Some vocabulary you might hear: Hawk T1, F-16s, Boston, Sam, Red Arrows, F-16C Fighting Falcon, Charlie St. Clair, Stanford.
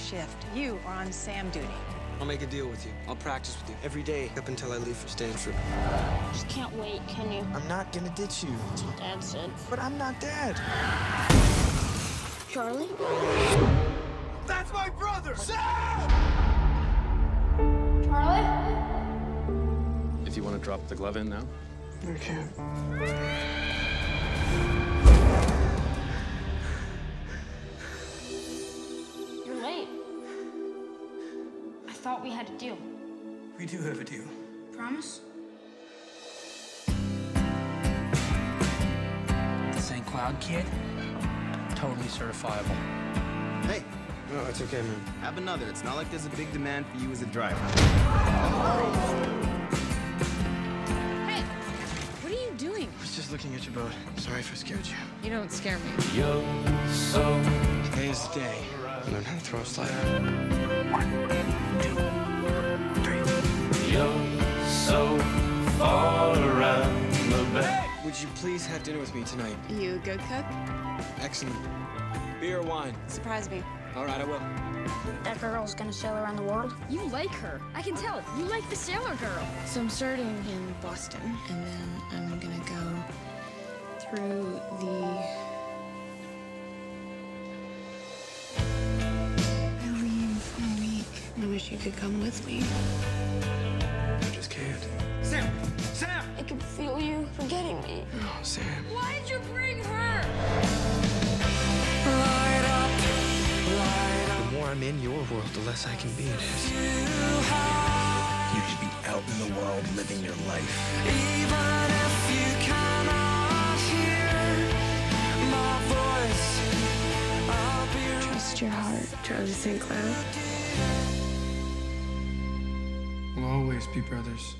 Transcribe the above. shift, you are on SAM duty. I'll make a deal with you. I'll practice with you every day up until I leave for Stanford. Just can't wait, can you? I'm not gonna ditch you. That's what Dad said. But I'm not Dad. Charlie? That's my brother, Sam! Charlie? If you want to drop the glove in now? I can't. I thought we had a deal. We do have a deal. Promise? The St. Cloud kid? Totally certifiable. Hey. No, it's okay, man. Have another. It's not like there's a big demand for you as a driver. Hey, what are you doing? I was just looking at your boat. I'm sorry if I scared you. You don't scare me. Yo, so today is the day. Learn how to throw a slider. 1, 2, 3. Yo, so far around the back. Would you please have dinner with me tonight? You a good cook? Excellent. Beer or wine? Surprise me. All right, I will. That girl's gonna sail around the world? You like her. I can tell. You like the sailor girl. So I'm starting in Boston, and then I'm gonna go through the... I wish you could come with me. I just can't. Sam! Sam! I can feel you forgetting me. Oh, Sam. Why did you bring her? Light up, light up. The more I'm in your world, the less I can be in it. You should be out in the world living your life. Even if you cannot hear my voice, I'll be... Trust your heart, Charlie St. Clair. We'll always be brothers.